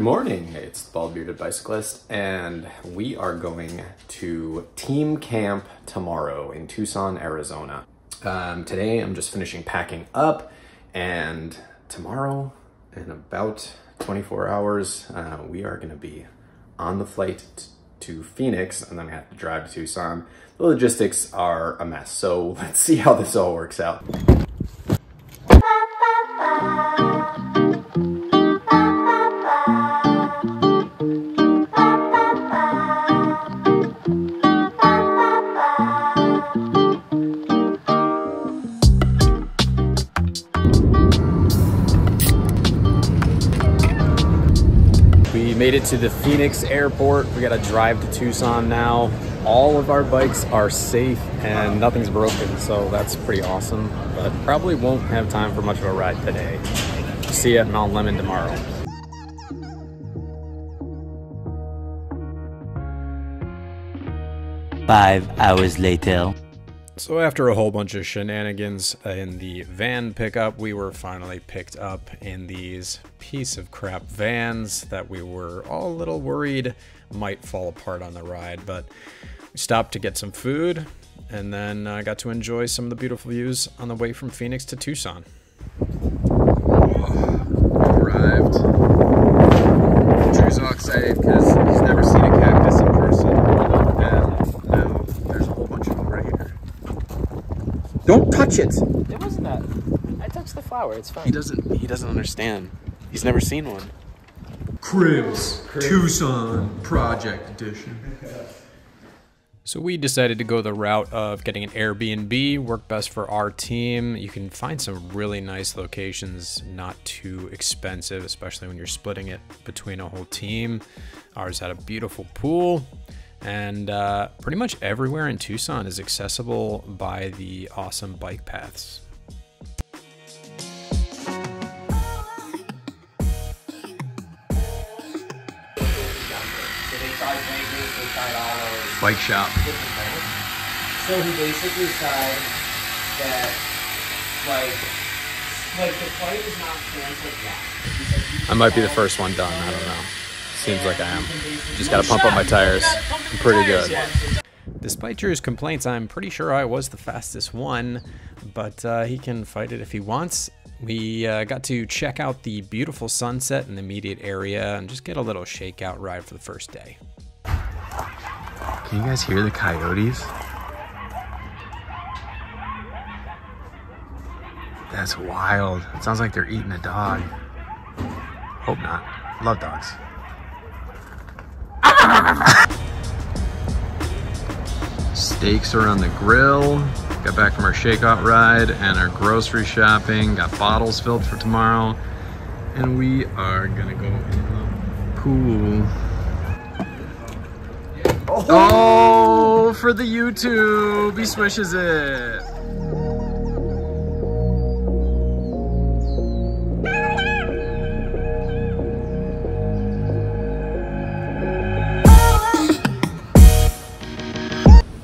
Good morning, it's the Bald Bearded Bicyclist, and we are going to team camp tomorrow in Tucson, Arizona. Today I'm just finishing packing up, and tomorrow in about 24 hours we are going to be on the flight to Phoenix, and then I have to drive to Tucson. The logistics are a mess, so let's see how this all works out. Made it to the Phoenix airport. We gotta drive to Tucson now. All of our bikes are safe and nothing's broken, so that's pretty awesome, but probably won't have time for much of a ride today. See you at Mt. Lemmon tomorrow. Five hours later. So after a whole bunch of shenanigans in the van pickup, we were finally picked up in these piece of crap vans that we were all a little worried might fall apart on the ride, but we stopped to get some food, and then I got to enjoy some of the beautiful views on the way from Phoenix to Tucson. Oh, arrived. Drew's all excited because he's never seen a cactus in person, and now there's a whole bunch of them right here. Don't touch it! It wasn't that. I touched the flower, it's fine. He doesn't understand. He's never seen one. Cribs. Tucson Project Edition. So we decided to go the route of getting an Airbnb, worked best for our team. You can find some really nice locations, not too expensive, especially when you're splitting it between a whole team. Ours had a beautiful pool. And pretty much everywhere in Tucson is accessible by the awesome bike paths. Bike shop. So he basically said that, like the flight is not canceled yet. I might be the first one done, I don't know. Seems like I am. Just gotta pump up my tires. I'm pretty good. Despite Drew's complaints, I'm pretty sure I was the fastest one, but he can fight it if he wants. We got to check out the beautiful sunset in the immediate area and just get a little shakeout ride for the first day. Can you guys hear the coyotes? That's wild. It sounds like they're eating a dog. Hope not. Love dogs. Steaks are on the grill. Got back from our shakeout ride and our grocery shopping. Got bottles filled for tomorrow. And we are gonna go in the pool. Oh, for the YouTube, he swishes it.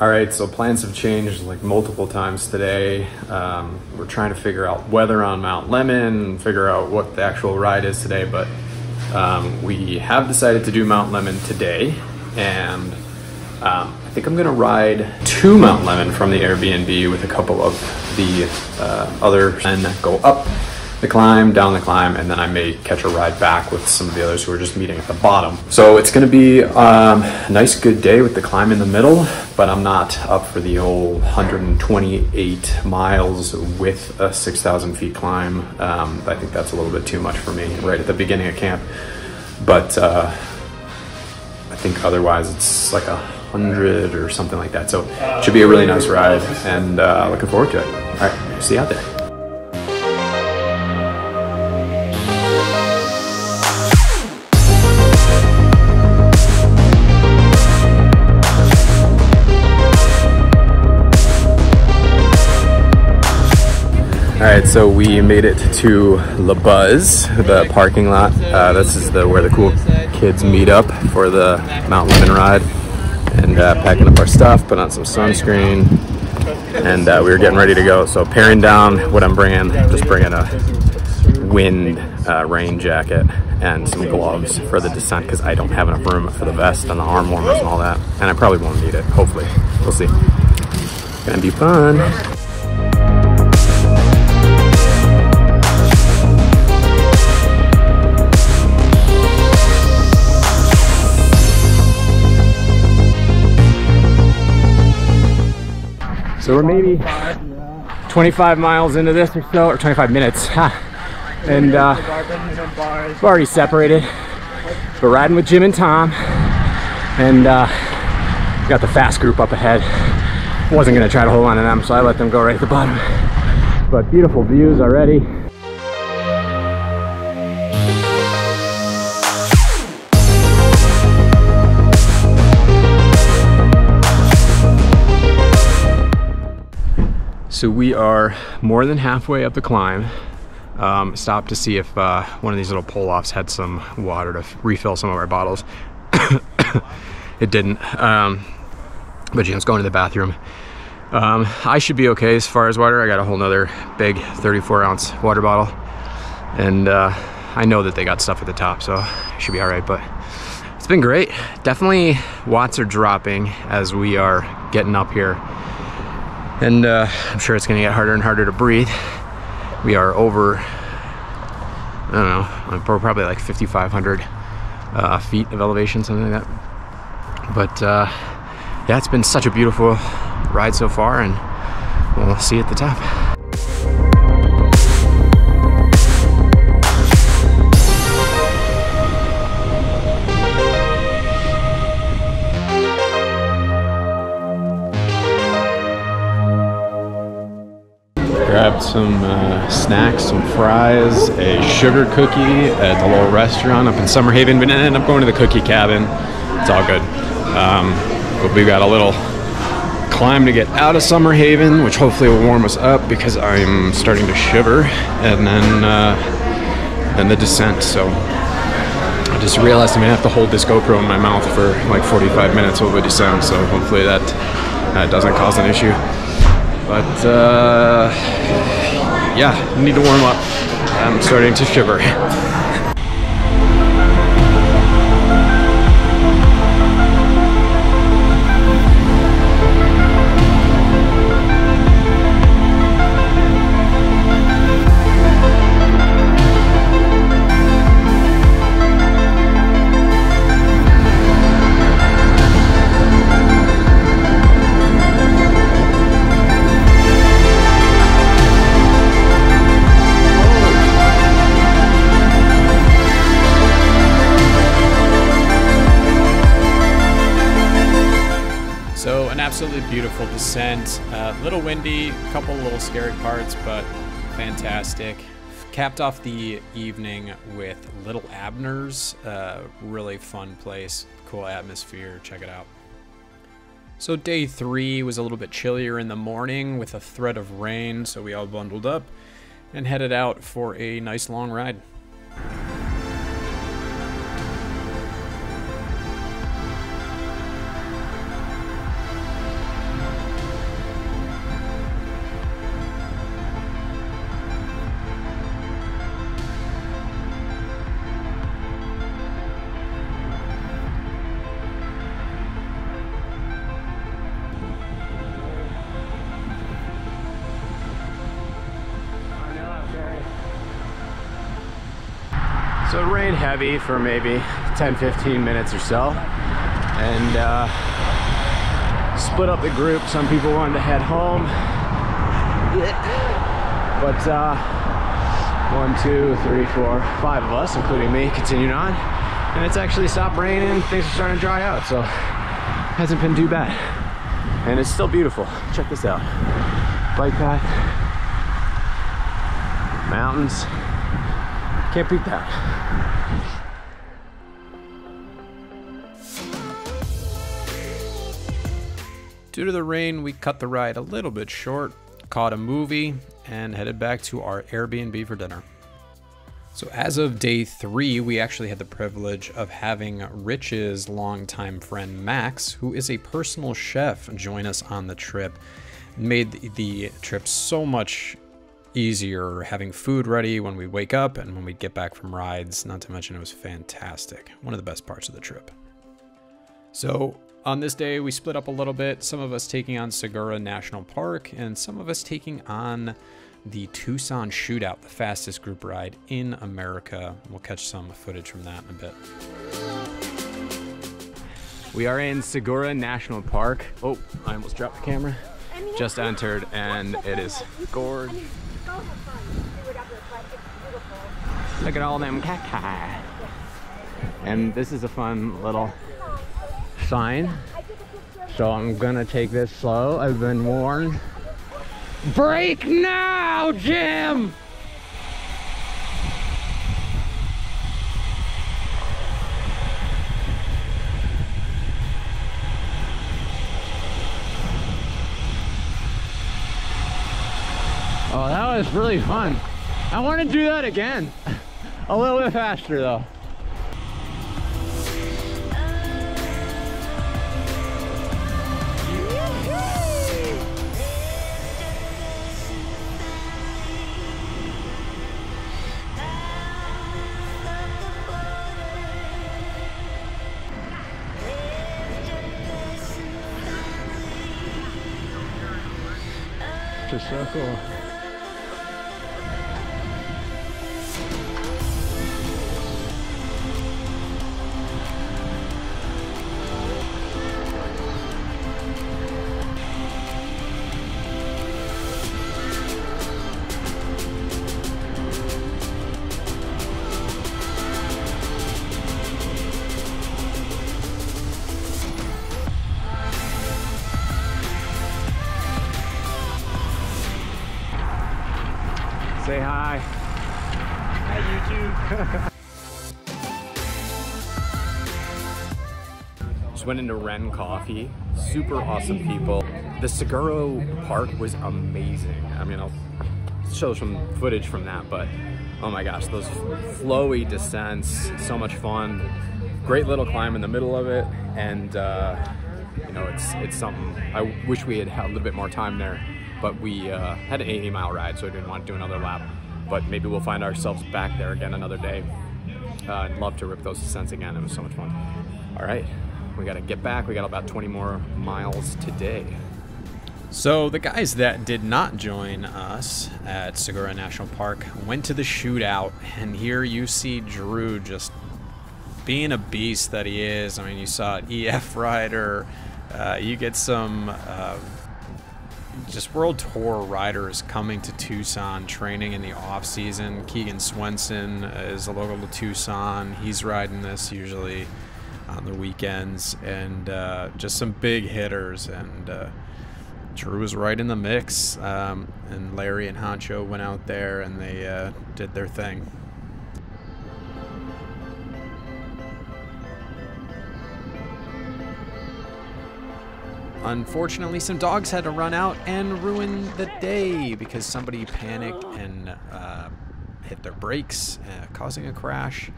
All right, so plans have changed like multiple times today. We're trying to figure out weather on Mt. Lemmon, figure out what the actual ride is today, but we have decided to do Mt. Lemmon today, and I think I'm gonna ride to Mt. Lemmon from the Airbnb with a couple of the others and go up the climb, down the climb, and then I may catch a ride back with some of the others who are just meeting at the bottom. So it's gonna be a nice good day with the climb in the middle, but I'm not up for the whole 128 miles with a 6,000 feet climb. I think that's a little bit too much for me right at the beginning of camp, but I think otherwise it's like 100 or something like that. So it should be a really nice ride, and looking forward to it. All right, see you out there. All right, so we made it to La Buzz, the parking lot. This is where the cool kids meet up for the Mt. Lemmon ride, and packing up our stuff, put on some sunscreen, and we were getting ready to go. So paring down what I'm bringing, just bringing a wind rain jacket and some gloves for the descent because I don't have enough room for the vest and the arm warmers and all that. And I probably won't need it, hopefully. We'll see. It's gonna be fun. So we're maybe 25 miles into this or so, or 25 minutes, and we're already separated. We're riding with Jim and Tom, and we got the fast group up ahead. Wasn't gonna try to hold on to them, so I let them go right at the bottom. But beautiful views already. So we are more than halfway up the climb. Stopped to see if one of these little pull-offs had some water to refill some of our bottles. It didn't, but Jim's going to the bathroom. I should be okay as far as water. I got a whole nother big 34-ounce water bottle. And I know that they got stuff at the top, so it should be all right, but it's been great. Definitely watts are dropping as we are getting up here. And I'm sure it's gonna get harder and harder to breathe. We are over, I don't know, probably like 5,500 feet of elevation, something like that. But yeah, it's been such a beautiful ride so far, and we'll see you at the top. Grabbed some snacks, some fries, a sugar cookie at the little restaurant up in Summerhaven, but ended up going to the cookie cabin. It's all good. But we've got a little climb to get out of Summerhaven, which hopefully will warm us up because I'm starting to shiver, and then the descent. So I just realized I'm gonna have to hold this GoPro in my mouth for like 45 minutes over the descent, so hopefully that doesn't cause an issue. But yeah, need to warm up. I'm starting to shiver. Absolutely beautiful descent, a little windy, a couple little scary parts, but fantastic. Capped off the evening with Little Abner's, really fun place, cool atmosphere, check it out. So day three was a little bit chillier in the morning with a threat of rain, so we all bundled up and headed out for a nice long ride. So it rained heavy for maybe 10-15 minutes or so, and split up the group. Some people wanted to head home, but 1, 2, 3, 4, 5 of us, including me, continued on, and it's actually stopped raining. Things are starting to dry out, so hasn't been too bad, and it's still beautiful. Check this out. Bike path, mountains, can't beat that. Due to the rain, we cut the ride a little bit short, caught a movie, and headed back to our Airbnb for dinner. So as of day three, we actually had the privilege of having Rich's longtime friend Max, who is a personal chef, join us on the trip. Made the trip so much easier having food ready when we wake up and when we get back from rides, not to mention it was fantastic. One of the best parts of the trip. So on this day, we split up a little bit, some of us taking on Saguaro National Park and some of us taking on the Tucson Shootout, the fastest group ride in America. We'll catch some footage from that in a bit. We are in Saguaro National Park. Oh, I almost dropped the camera. Just entered and it is gorgeous. Look at all them cacti. And this is a fun little sign. So I'm gonna take this slow. I've been warned. Break now, Jim! Oh, that was really fun. I want to do that again. A little bit faster though. It's so cool. Say hi. Hi, YouTube. Just went into Wren Coffee. Super awesome people. The Saguaro Park was amazing. I mean, I'll show some footage from that, but oh my gosh, those flowy descents, so much fun. Great little climb in the middle of it, and you know, it's something. I wish we had a little bit more time there. But we had an 80-mile ride, so I didn't want to do another lap. But maybe we'll find ourselves back there again another day. I'd love to rip those descents again. It was so much fun. All right, we got to get back. We got about 20 more miles today. So the guys that did not join us at Saguaro National Park went to the shootout. And here you see Drew just being a beast that he is. I mean, you saw an EF rider. You get some... just World Tour riders coming to Tucson, training in the off season. Keegan Swenson is a local to Tucson. He's riding this usually on the weekends, and just some big hitters. And Drew was right in the mix. And Larry and Hancho went out there and they did their thing. Unfortunately, some dogs had to run out and ruin the day because somebody panicked and hit their brakes, causing a crash.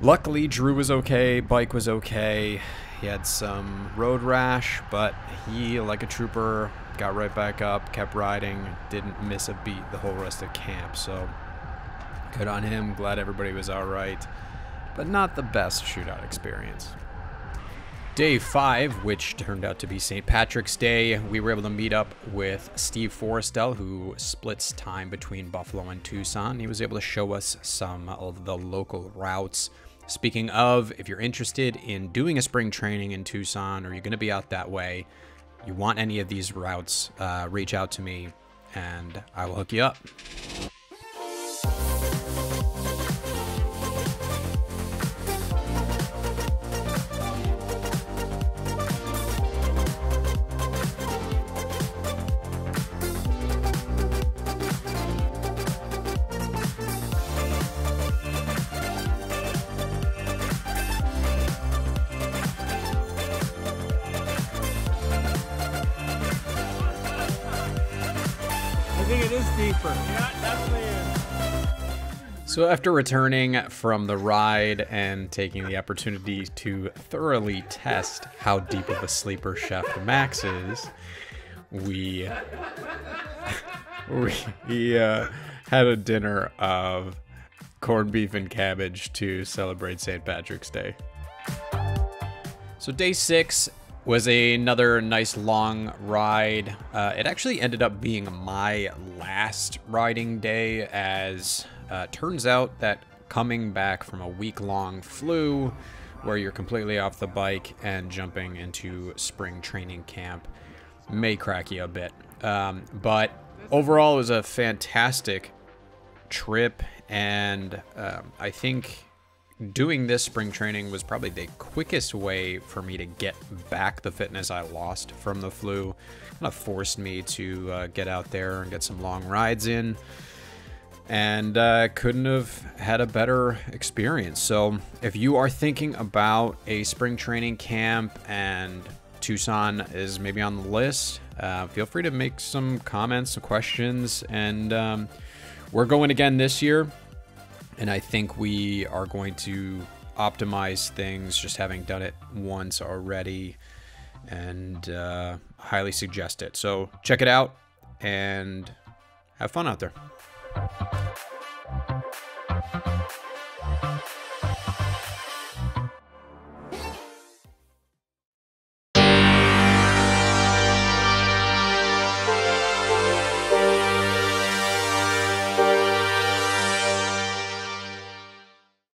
Luckily, Drew was okay, bike was okay. He had some road rash, but he, like a trooper, got right back up, kept riding, didn't miss a beat the whole rest of camp. So good on him, glad everybody was all right, but not the best shootout experience. Day 5, which turned out to be St. Patrick's Day, we were able to meet up with Steve Forrestell, who splits time between Buffalo and Tucson. He was able to show us some of the local routes. Speaking of, if you're interested in doing a spring training in Tucson, or you're going to be out that way, you want any of these routes, reach out to me and I will hook you up. I think it is deeper. Yeah, definitely is. So after returning from the ride and taking the opportunity to thoroughly test how deep of a sleeper Chef Max is, we we had a dinner of corned beef and cabbage to celebrate St. Patrick's Day. So day 6 was another nice long ride. It actually ended up being my last riding day, as turns out that coming back from a week-long flu where you're completely off the bike and jumping into spring training camp may crack you a bit. But overall, it was a fantastic trip, and I think doing this spring training was probably the quickest way for me to get back the fitness I lost from the flu. Kind of forced me to get out there and get some long rides in, and couldn't have had a better experience. So if you are thinking about a spring training camp and Tucson is maybe on the list, feel free to make some comments, some questions, and we're going again this year. And I think we are going to optimize things, just having done it once already, and highly suggest it. So check it out and have fun out there.